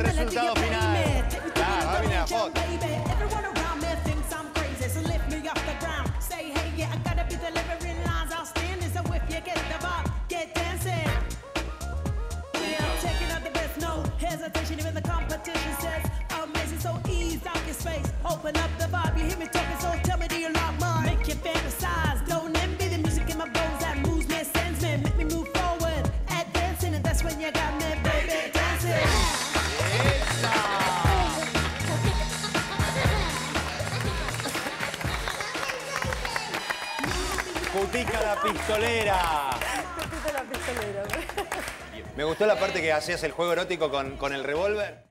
Resultado final. Ah, mira, foto. Putica la pistolera. Putica la pistolera. Me gustó la parte que hacías el juego erótico con el revólver.